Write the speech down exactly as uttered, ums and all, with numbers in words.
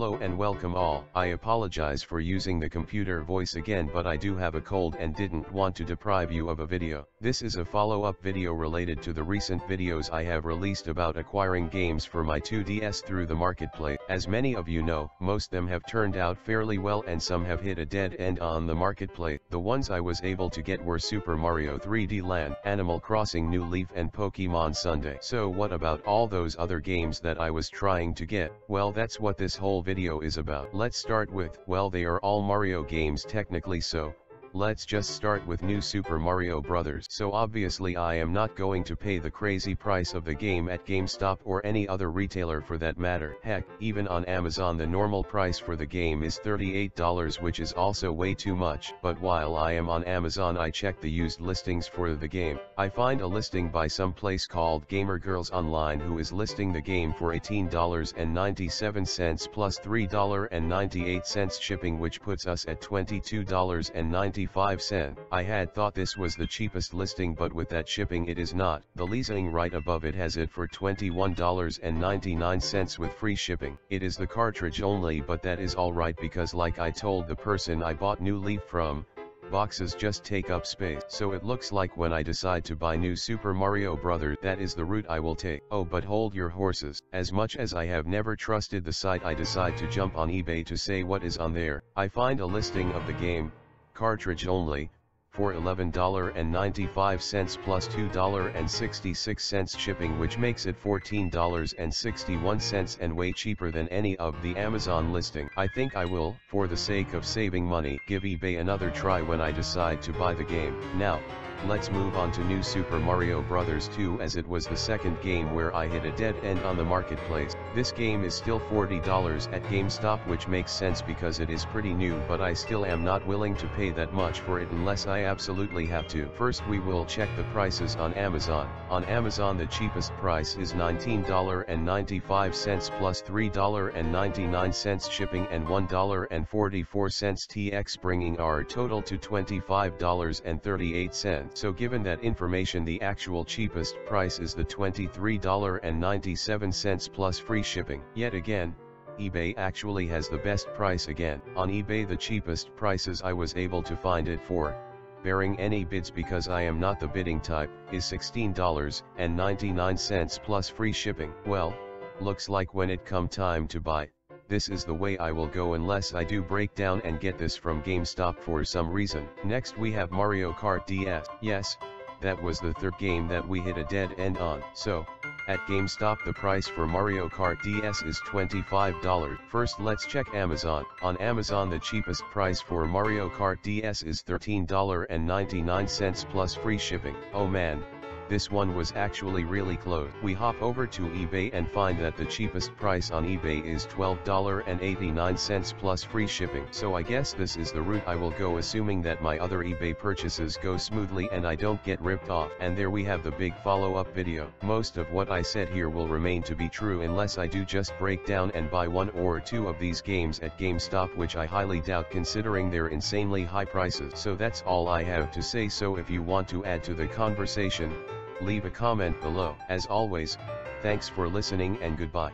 Hello and welcome all. I apologize for using the computer voice again, but I do have a cold and didn't want to deprive you of a video. This is a follow-up video related to the recent videos I have released about acquiring games for my two D S through the marketplace. As many of you know, most of them have turned out fairly well and some have hit a dead end on the marketplace. The ones I was able to get were Super Mario three D Land, Animal Crossing New Leaf and Pokemon Sunday. So what about all those other games that I was trying to get? Well, that's what this whole video is about. Let's start with, well, they are all Mario games technically, so let's just start with New Super Mario Bros. So obviously I am not going to pay the crazy price of the game at GameStop or any other retailer for that matter. Heck, even on Amazon the normal price for the game is thirty-eight dollars, which is also way too much. But while I am on Amazon I check the used listings for the game. I find a listing by some place called Gamer Girls Online who is listing the game for eighteen ninety-seven plus three dollars and ninety-eight cents shipping, which puts us at twenty-two dollars and ninety-eight cents. I had thought this was the cheapest listing, but with that shipping it is not. The leasing right above it has it for twenty-one dollars and ninety-nine cents with free shipping. It is the cartridge only, but that is alright because like I told the person I bought New Leaf from, boxes just take up space. So it looks like when I decide to buy New Super Mario Bros. That is the route I will take. Oh, but hold your horses. As much as I have never trusted the site, I decide to jump on eBay to see what is on there. I find a listing of the game, cartridge only, for eleven dollars and ninety-five cents plus two dollars and sixty-six cents shipping, which makes it fourteen dollars and sixty-one cents and way cheaper than any of the Amazon listing. I think I will, for the sake of saving money, give eBay another try when I decide to buy the game. Now, let's move on to New Super Mario Bros. two, as it was the second game where I hit a dead end on the marketplace. This game is still forty dollars at GameStop, which makes sense because it is pretty new, but I still am not willing to pay that much for it unless I absolutely have to. First we will check the prices on Amazon. On Amazon the cheapest price is nineteen dollars and ninety-five cents plus three dollars and ninety-nine cents shipping and one dollar and forty-four cents T X, bringing our total to twenty-five dollars and thirty-eight cents. So given that information, the actual cheapest price is the twenty-three dollars and ninety-seven cents plus free shipping. Yet again, eBay actually has the best price again. On eBay the cheapest prices I was able to find it for, bearing any bids because I am not the bidding type, is sixteen dollars and ninety-nine cents plus free shipping. Well, looks like when it come time to buy, this is the way I will go unless I do break down and get this from GameStop for some reason. Next we have Mario Kart D S. Yes, that was the third game that we hit a dead end on. So, at GameStop the price for Mario Kart D S is twenty-five dollars. First let's check Amazon. On Amazon the cheapest price for Mario Kart D S is thirteen dollars and ninety-nine cents plus free shipping. Oh man, this one was actually really close. We hop over to eBay and find that the cheapest price on eBay is twelve dollars and eighty-nine cents plus free shipping. So I guess this is the route I will go, assuming that my other eBay purchases go smoothly and I don't get ripped off. And there we have the big follow-up video. Most of what I said here will remain to be true unless I do just break down and buy one or two of these games at GameStop, which I highly doubt considering their insanely high prices. So that's all I have to say. So if you want to add to the conversation, leave a comment below. As always, thanks for listening and goodbye.